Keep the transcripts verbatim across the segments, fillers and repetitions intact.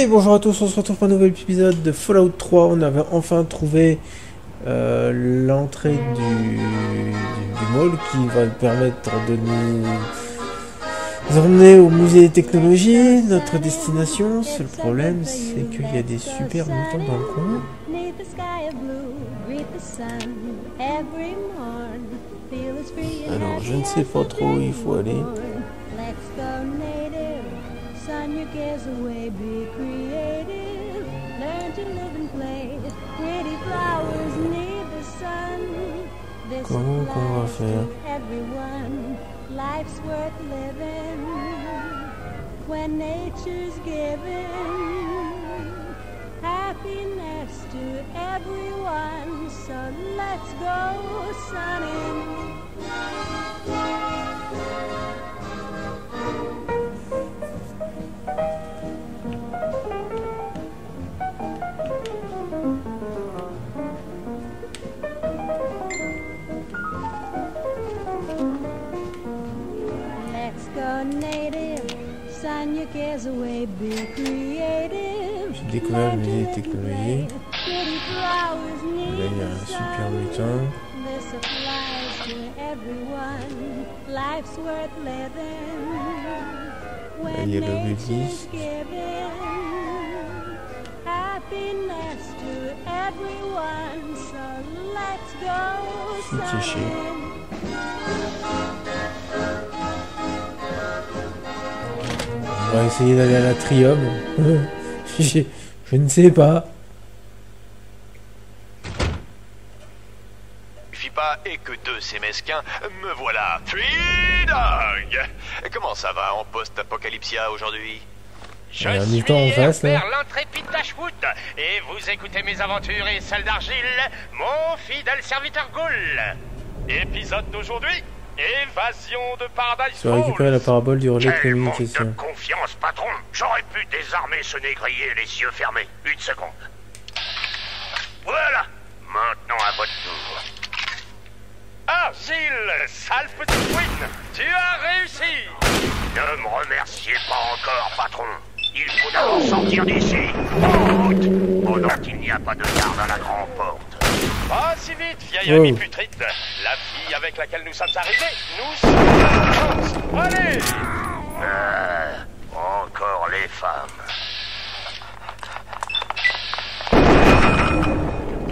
Et bonjour à tous, on se retrouve pour un nouvel épisode de Fallout trois. On avait enfin trouvé euh, l'entrée du, du, du mall qui va nous permettre de nous, nous emmener au musée des technologies. Notre destination, c'est le problème, c'est qu'il y a des super mutants dans le coin. Alors je ne sais pas trop où il faut aller. Comment qu'on va faire? J'ai découvert le musée des technologies. Là, il y a un super mutant. Là, il y a le bêtise. Je suis caché. On va essayer d'aller à la l'atrium. je, je ne sais pas. Fipa et que deux, ces mesquins. Me voilà. Three Dogs. Comment ça va en post-apocalypsia aujourd'hui? Je en suis temps, en face, là. L'intrépide Dashwood, et vous écoutez mes aventures et celles d'Argyle, mon fidèle serviteur Ghoul. Épisode d'aujourd'hui. Évasion de Paradise Falls. Récupérer la parabole du relais communication. De confiance, patron. J'aurais pu désarmer ce négrier les yeux fermés. Une seconde. Voilà. Maintenant à votre tour. Ah, Gilles, sale petite queen. Tu as réussi. Ne me remerciez pas encore, patron. Il faut d'abord sortir d'ici. En route. Oh non, il n'y a pas de garde à la grande porte. Pas si vite, vieille amie putride. La fille avec laquelle nous sommes arrivés, nous sommes à la Allez euh, Encore les femmes.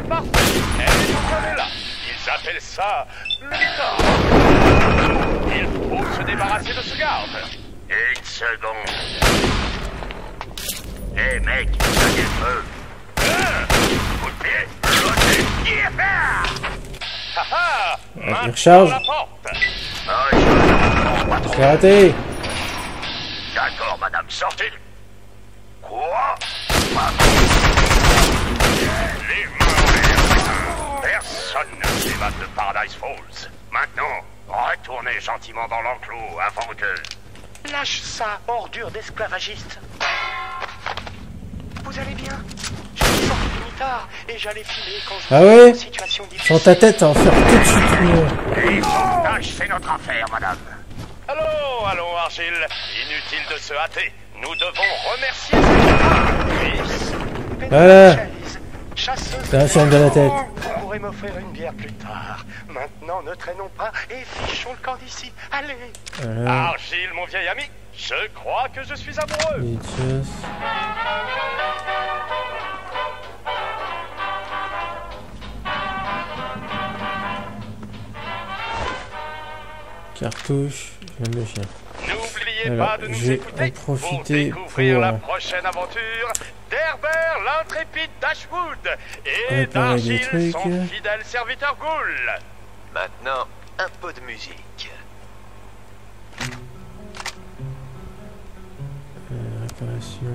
Parfait, elle nous connaît là. Ils appellent ça le... Il faut se débarrasser de ce garde. Une seconde. Hé hey, mec, ça du feu. Coup de pied. Il recharge. C'est raté. D'accord, madame, sortez. Quoi? Les mauvais. Personne ne s'évade de Paradise Falls. Maintenant, retournez gentiment dans l'enclos avant que... Lâche ça, ordure d'esclavagiste. Vous allez bien? Et j'allais filer quand je... Ah ouais? Sans ta tête, en faire tout de suite. Les sondages, c'est notre affaire, madame. Allons, allons, Argyle. Inutile de se hâter. Nous devons remercier ces... Voilà. Ça, ça me donne la tête. Vous pourrez m'offrir une bière plus tard. Maintenant, ne traînons pas et fichons le camp d'ici. Allez. Voilà. Argyle, mon vieil ami, je crois que je suis amoureux. Just... Cartouche, même le chien. N'oubliez pas de nous écouter pour découvrir la prochaine aventure d'Herbert l'intrépide Dashwood et d'Argyle son fidèle serviteur Ghoul. Maintenant, un peu de musique. Euh, réparation.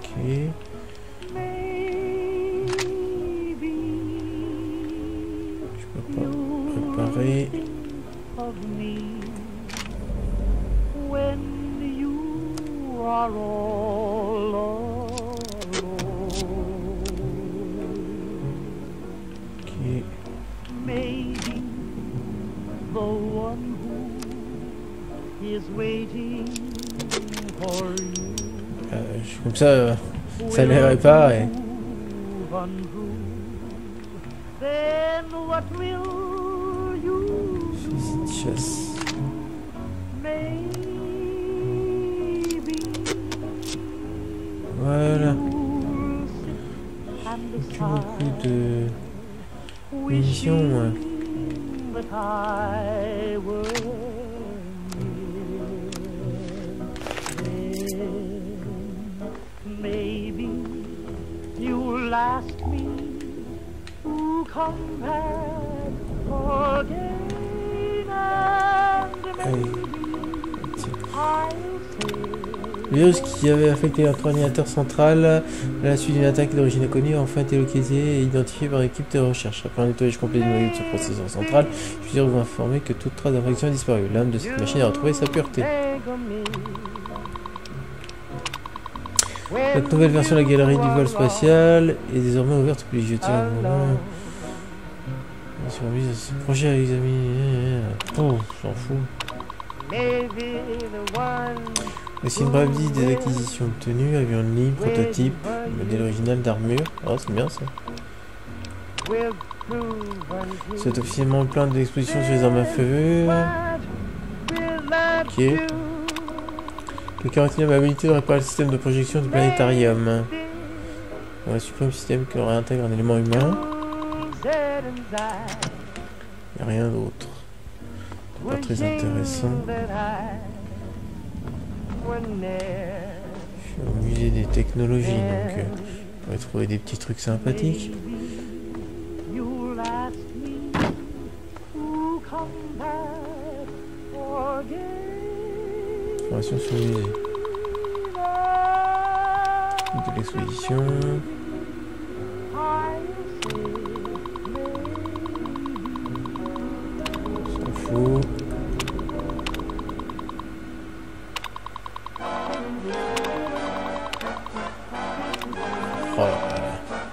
Ok. Préparer. Okay. Maybe the one who is Euh, comme ça, euh, ça n'irait pas et... Chasse. Voilà. Plus beaucoup de munitions. Ouais. Maybe you'll ask me to come back again and virus qui avait affecté notre ordinateur central à la suite d'une attaque d'origine inconnue a enfin été localisé et identifié par l'équipe de recherche. Après un nettoyage complet du noyau de ce processeur central, je suis vous informer que toute trace d'infraction a disparu. L'âme de cette machine a retrouvé sa pureté. Cette nouvelle version de la galerie du vol spatial est désormais ouverte pour les jeter un moment. Ce projet à examiner. Oh, j'en fous. Voici une brève liste des acquisitions obtenues. Avion de ligne, prototype, modèle original d'armure. Oh, c'est bien ça. C'est officiellement plein d'expositions sur les armes à feu. Ok. Le quarantième a habilité de réparer le système de projection du planétarium. On va supprimer le système qui réintègre un élément humain. Il n'y a rien d'autre. Pas très intéressant. Je suis au musée des technologies, donc je pourrais trouver des petits trucs sympathiques. Information sur le musée. De l'exposition. On s'en fout. Voilà.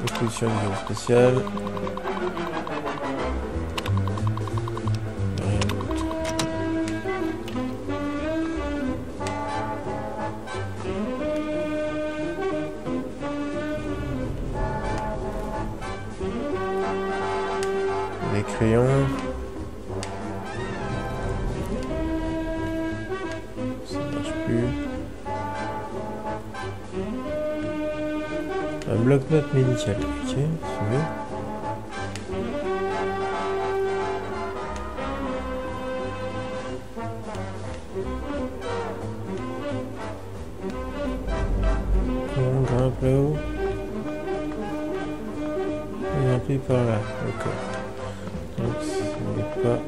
Exposition du bureau spécial. Bloc-notes médical, ok, c'est mieux. On grimpe là-haut. Et on plie par là, ok. Donc, ça n'est pas.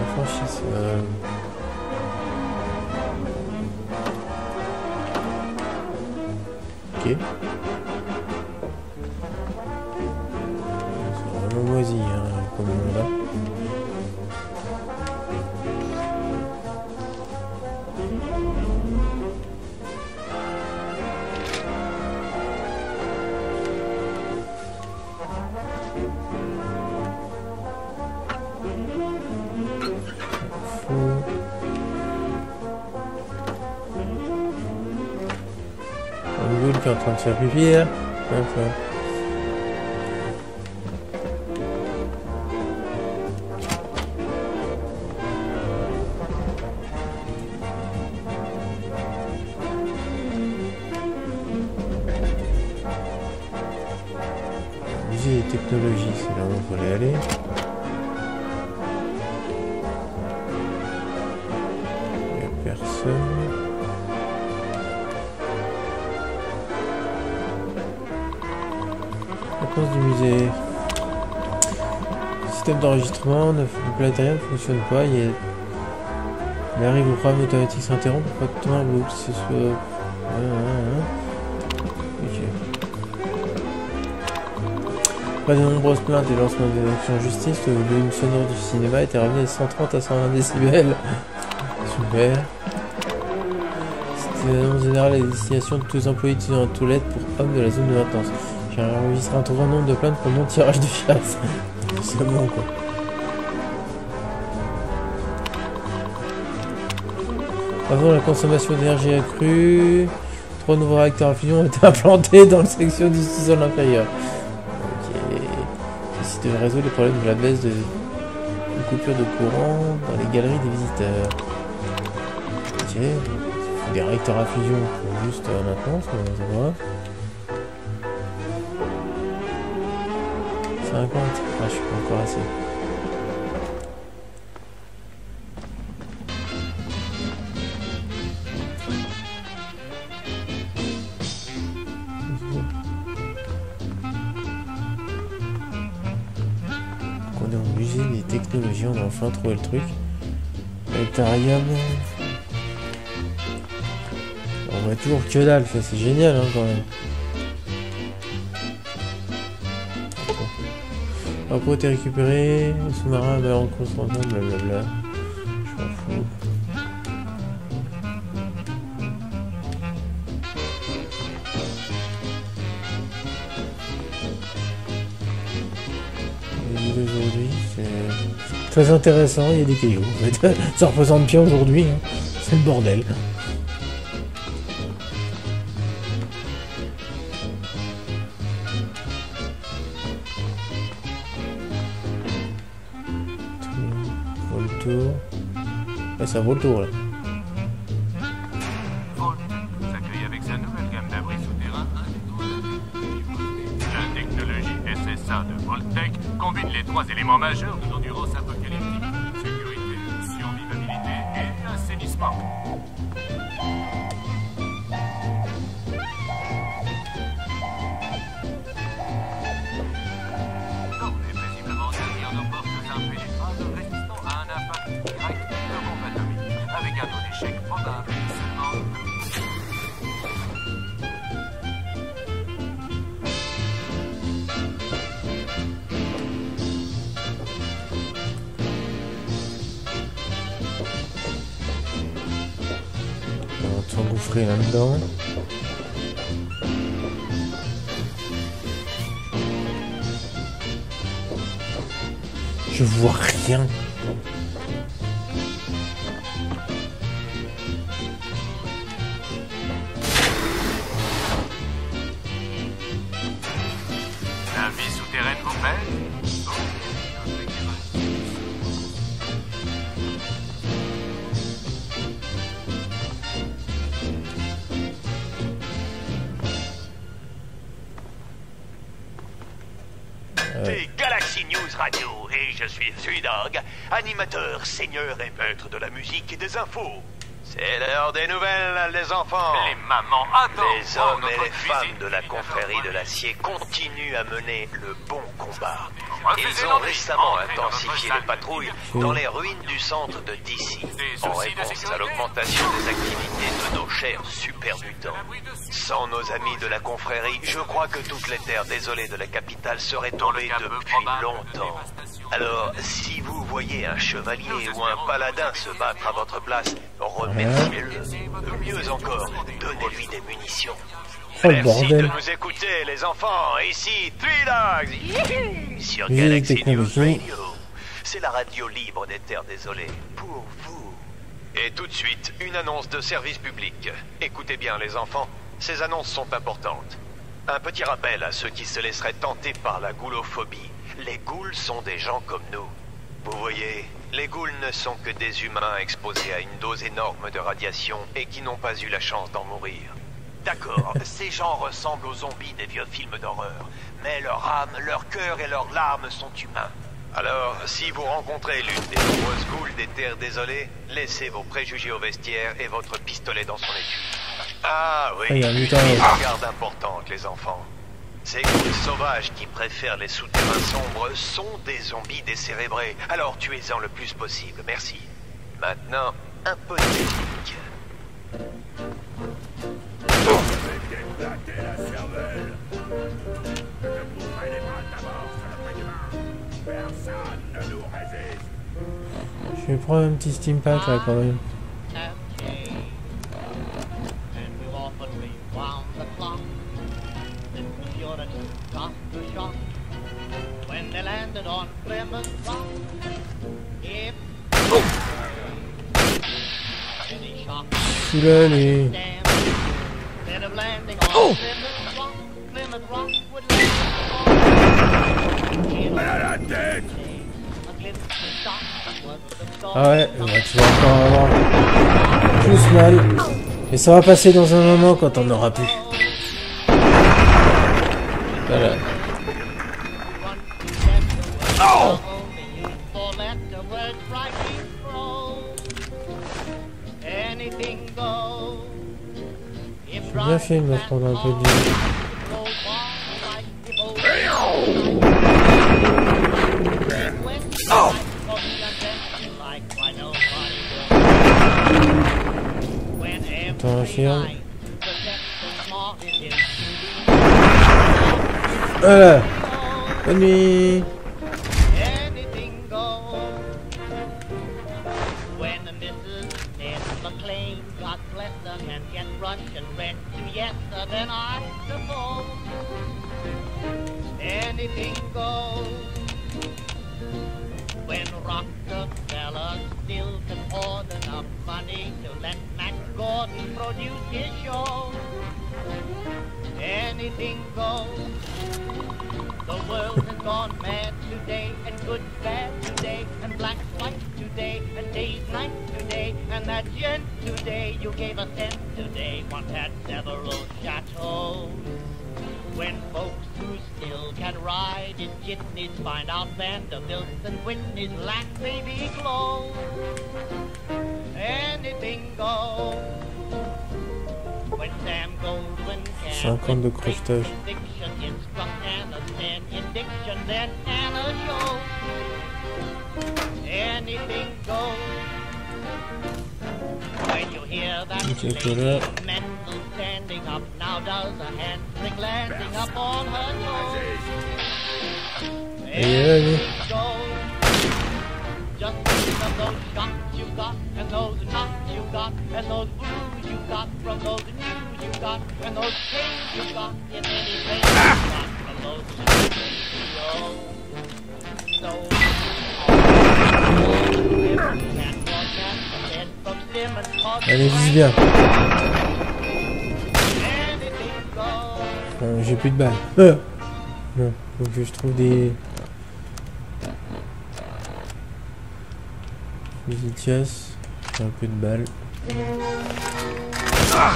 Infranchissable. Ok. C'est vraiment moisi, hein, comme on l'a. En train de se faire pipi là. Enfin. Le musée des technologies, c'est là où on voulait aller. Il n'y a personne. Du musée. Le système d'enregistrement ne fonctionne pas. Il, est... il arrive au programme automatique s'interrompt pour pas de temps que ce soit. Ah, ah, ah. Okay. Après de nombreuses plaintes et lancements des actions de justice, le volume sonore du cinéma était ramené de cent trente à cent vingt décibels. Super. C'était en général la destination de tous les employés utilisant la toilette pour hommes de la zone de maintenance. J'ai enregistré un trop grand nombre de plaintes pour non-tirage de chasse. C'est bon quoi. avant la consommation d'énergie accrue. Trois nouveaux réacteurs à fusion ont été implantés dans la section du sous-sol inférieur. Okay. Ceci devrait résoudre le problème de la baisse de, de coupure de courant dans les galeries des visiteurs. Ok. Des réacteurs à fusion pour juste la maintenance, mais ça va. cinquante. Ah, je suis pas encore assez. On est au musée des technologies, on a enfin trouvé le truc. L'Ectarium. On voit toujours que dalle, ça c'est génial hein, quand même. Après, on a été récupéré, le sous-marin va en consentant, blablabla. Je m'en fous. Les nouvelles aujourd'hui, c'est très intéressant, il y a des cailloux en fait. Ça représente bien aujourd'hui, hein. C'est le bordel. Ça vaut le tour là. Voltec s'accueille avec sa nouvelle gamme d'abris souterrains. La technologie S S A de Voltec combine les trois éléments majeurs de l'endurance apocalyptique: sécurité, survivabilité et assainissement. Formés paisiblement derrière nos portes impénétrables résistant à un impact direct. Avec un taux d'échec probable seulement. On va s'engouffrer là-dedans. Je vois rien. Three Dogs, animateur, seigneur et maître de la musique et des infos. C'est l'heure des nouvelles, les enfants. Les mamans attendent. Les hommes et les femmes de la confrérie de l'acier continuent à mener le bon combat. Ils ont récemment intensifié les patrouilles dans les ruines du centre de D C en réponse à l'augmentation des activités de nos chers supermutants. Sans nos amis de la confrérie, je crois que toutes les terres désolées de la capitale seraient tombées depuis longtemps. Alors, si vous voyez un chevalier ou un paladin se battre à votre place, remerciez-le. Mieux encore, donnez-lui des munitions. Oh, merci de nous écouter, les enfants. Ici, Three Dogs sur Galaxy News Radio. C'est la radio libre des terres désolées pour vous. Et tout de suite, une annonce de service public. Écoutez bien, les enfants, ces annonces sont importantes. Un petit rappel à ceux qui se laisseraient tenter par la goulophobie. Les ghouls sont des gens comme nous. Vous voyez, les ghouls ne sont que des humains exposés à une dose énorme de radiation et qui n'ont pas eu la chance d'en mourir. D'accord, ces gens ressemblent aux zombies des vieux films d'horreur, mais leur âme, leur cœur et leurs larmes sont humains. Alors, si vous rencontrez l'une des nombreuses ghouls des terres désolées, laissez vos préjugés au vestiaire et votre pistolet dans son étui. Ah oui, oui, oui, oui. Une garde importante, les enfants. Ces ghouls sauvages qui préfèrent les souterrains sombres sont des zombies décérébrés, alors tuez-en le plus possible, merci. Maintenant, un peu de technique. Je vais prendre un petit steampack là quand même. Oh. 시간이. 오! Ah ouais, bah tu vas encore avoir plus mal. Et ça va passer dans un moment quand on aura plus. Voilà. Oh! J'ai bien fait de me prendre un peu de... Oh! Attends, infirme. Voilà. Bonne nuit. cinquante de crochetage. Allez, vise bien. Euh, j'ai plus de balles. Euh non, donc je trouve des... Fusil de chasse, j'ai un peu de balles. Ah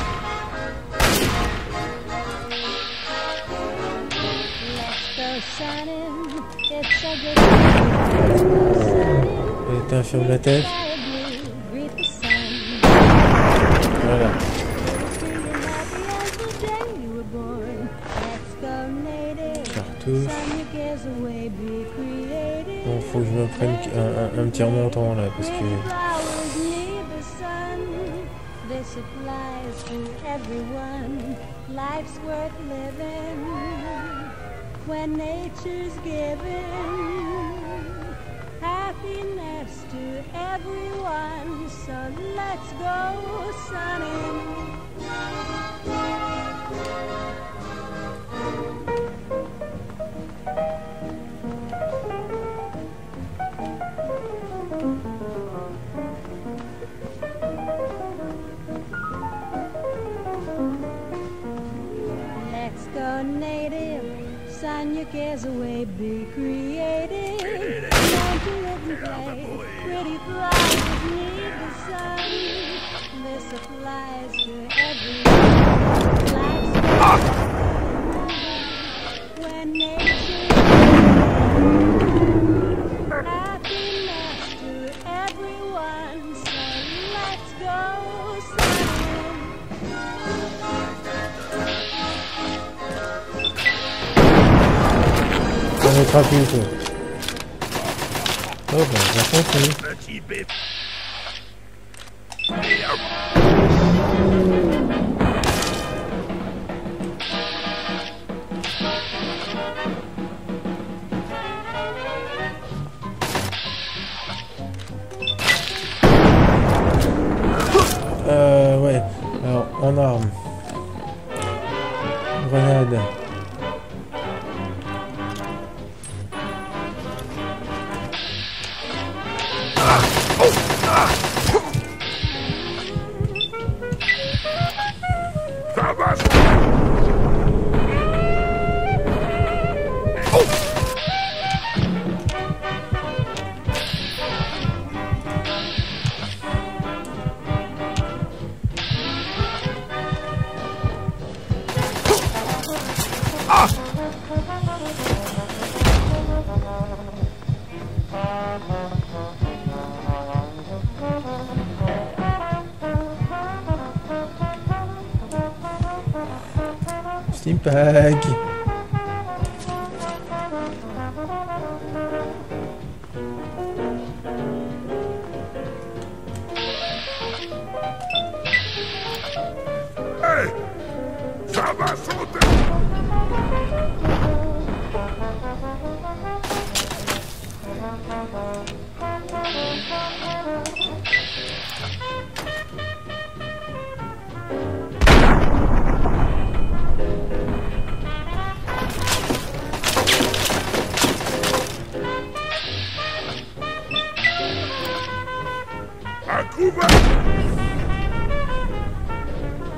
t'infirme la tête. Voilà. Cartouche. Bon, faut que je me prenne un, un, un petit remontant là, parce que... When nature's given happiness to everyone, so let's go sunning. Let's go native. Sun your cares away, be creative. Don't you live and play, pretty flowers need the sun. This applies to everyone. Life's ah. When nature happiness to everyone, so let's go sun. On est pas plus du tout. Oh ben, j'ai compris. Petit bébé. Euh, ouais. Alors, en arme. Grenade. Steampunk.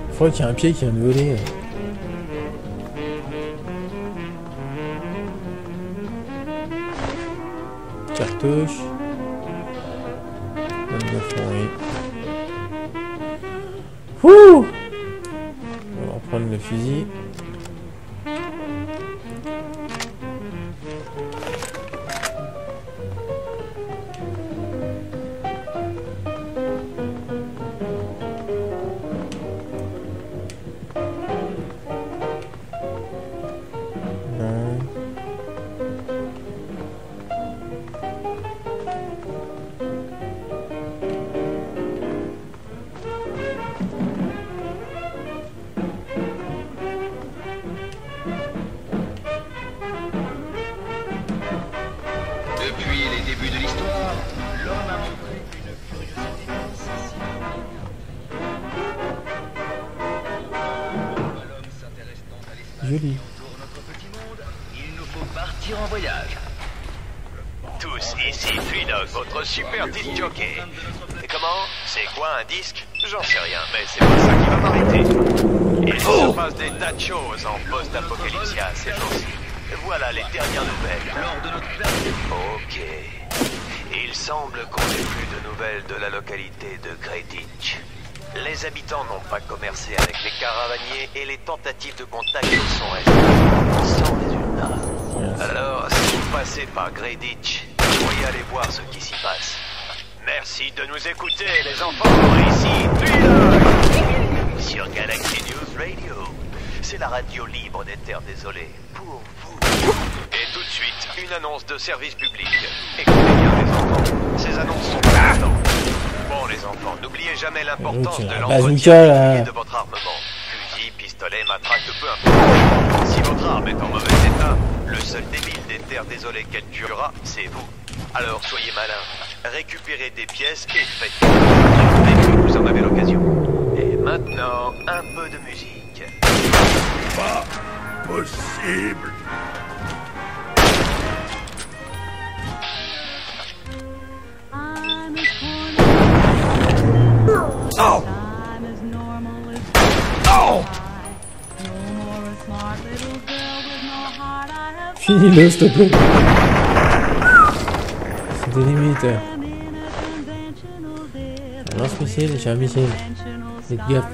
Je crois qu'il y a un pied qui vient de voler. Cartouche. Ouh! On va leur prendre le fusil. De contact sont restées sans résultat. Alors, si vous passez par Grey Ditch, vous pourriez aller voir ce qui s'y passe. Merci de nous écouter, les enfants. Ici, Three Dogs sur Galaxy News Radio. C'est la radio libre des terres désolées pour vous. Et tout de suite, une annonce de service public. Écoutez bien, les enfants. Ces annonces sont importantes. Bon, les enfants, n'oubliez jamais l'importance de l'entretien et de votre armement. Pistolet, matraque, peu importe. Si votre arme est en mauvais état, le seul débile des terres désolées qu'elle tuera, c'est vous. Alors soyez malin, récupérez des pièces et faites dès que vous en avez l'occasion. Et maintenant, un peu de musique. Pas possible. Oh. Finis-le, s'il te plaît. C'est des limites. Un lance-missile, j'ai un missile. Faites gaffe.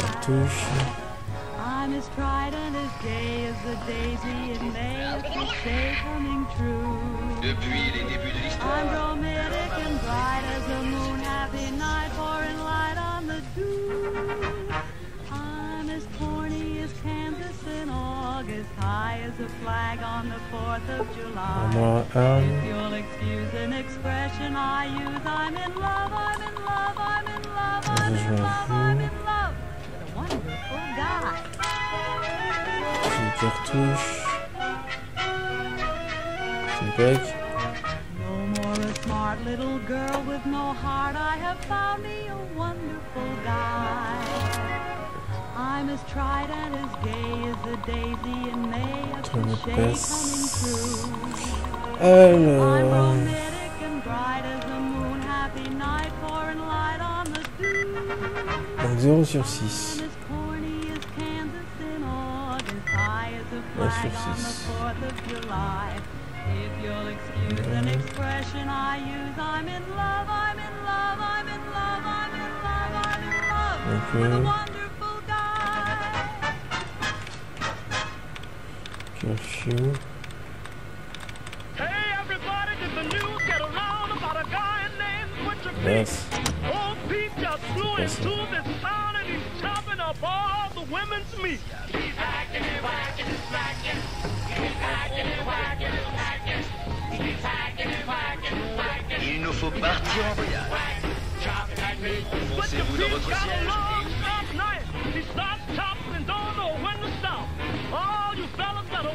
Cartouche. Depuis les débuts de l'histoire. High as a flag on the fourth of July. More, um... If you'll excuse an expression I use, I'm in love, I'm in love, I'm in love, I'm in love, I'm in love with a wonderful guy. Une cartouche. Une plaque. No more a smart little girl with no heart. I have found me a wonderful guy. I'm as tried and as gay as a daisy in May, a cliche coming true. Alors... I'm romantic and bright as a moon, happy night, pouring light on the dew. Donc zéro sur six. un sur six. If you'll excuse an expression I use, I'm in love, I'm in love, I'm in love, I'm in love, I'm in love, I'm in love. Okay. Hey everybody, did the news get around about a guy named Richard this. Oh, Peter flew into the town and he's chopping up all the women's meat. He's hacking and whacking and smacking. He's hacking and whacking and smacking. He's hacking and whacking and smacking. Il nous faut partir en voyage. Avancez-vous dans votre siège. He starts chopping and don't know when to stop. All you fellas gotta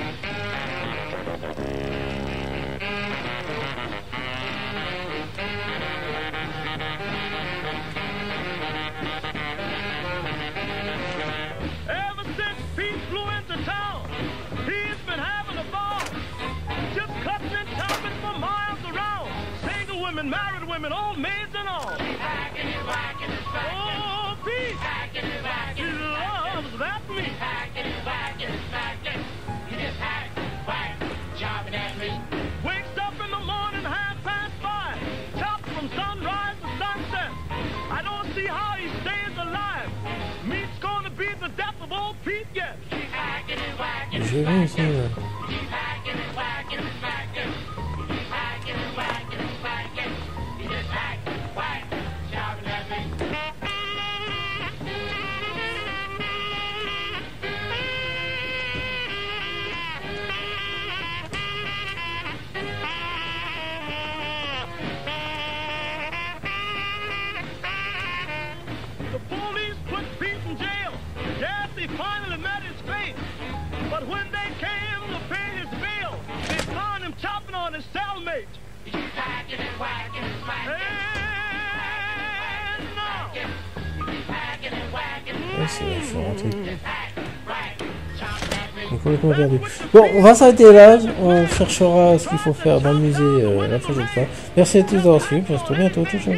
Married women, old maids and all. She's hacking and whacking and smacking. Oh, Pete! Hacking and whacking and smacking. She loves that meat. She's hacking and whacking and smacking. He just hack, whack, chopping at me. Wakes up in the morning, half past five. Chops from sunrise to sunset. I don't see how he stays alive. Meat's gonna be the death of old Pete yet. She's hacking and whacking and smacking. She's hacking and whacking and smacking. She's hacking and whacking and smacking. He just hack, whack, shouting at me. The police put Pete in jail. Yes, he finally met his fate. But when they came to pay his bill, they found him chopping on his cellmate. He's hacking and whacking and smacking. He's hacking and whacking and smacking. Bon, on va s'arrêter là, on cherchera ce qu'il faut faire dans le musée euh, la prochaine fois. Merci à tous d'avoir suivi, on se retrouve bientôt, ciao ciao.